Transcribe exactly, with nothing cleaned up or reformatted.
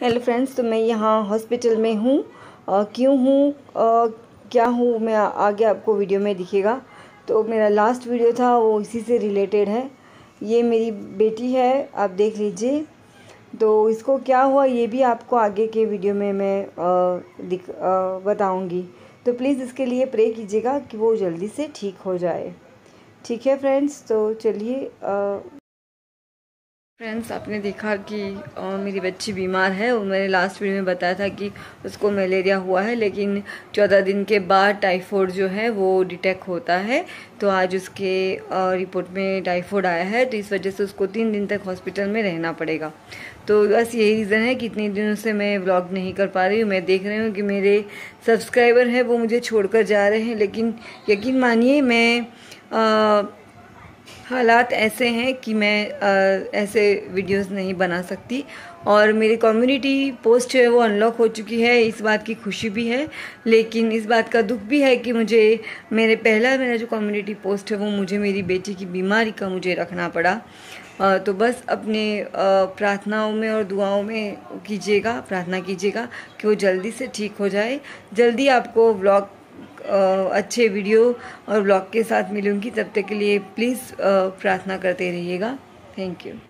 Hello friends, तो मैं यहाँ हॉस्पिटल में हूँ। क्यों हूँ, क्या हूँ मैं, आगे आपको वीडियो में दिखेगा। तो मेरा लास्ट वीडियो था वो इसी से रिलेटेड है। ये मेरी बेटी है, आप देख लीजिए। तो इसको क्या हुआ ये भी आपको आगे के वीडियो में मैं आ, दिख आ, बताऊंगी। तो प्लीज़ इसके लिए प्रे कीजिएगा कि वो जल्दी से ठीक हो जाए। ठीक है फ्रेंड्स, तो चलिए। फ्रेंड्स, आपने देखा कि आ, मेरी बच्ची बीमार है। और मैंने लास्ट वीडियो में बताया था कि उसको मलेरिया हुआ है, लेकिन चौदह दिन के बाद टाइफाइड जो है वो डिटेक्ट होता है। तो आज उसके आ, रिपोर्ट में टाइफाइड आया है। तो इस वजह से उसको तीन दिन तक हॉस्पिटल में रहना पड़ेगा। तो बस यही रीज़न है कि इतने दिनों से मैं व्लॉग नहीं कर पा रही हूँ। मैं देख रही हूँ कि मेरे सब्सक्राइबर हैं वो मुझे छोड़ कर जा रहे हैं, लेकिन यकीन मानिए मैं आ, हालात ऐसे हैं कि मैं आ, ऐसे वीडियोस नहीं बना सकती। और मेरी कम्युनिटी पोस्ट जो है वो अनलॉक हो चुकी है, इस बात की खुशी भी है, लेकिन इस बात का दुख भी है कि मुझे मेरे पहला मेरा जो कम्युनिटी पोस्ट है वो मुझे मेरी बेटी की बीमारी का मुझे रखना पड़ा। आ, तो बस अपने आ, प्रार्थनाओं में और दुआओं में कीजिएगा, प्रार्थना कीजिएगा कि वो जल्दी से ठीक हो जाए। जल्दी आपको व्लॉग अच्छे वीडियो और ब्लॉग के साथ मिलूंगी। तब तक के लिए प्लीज़ प्रार्थना करते रहिएगा। Thank you.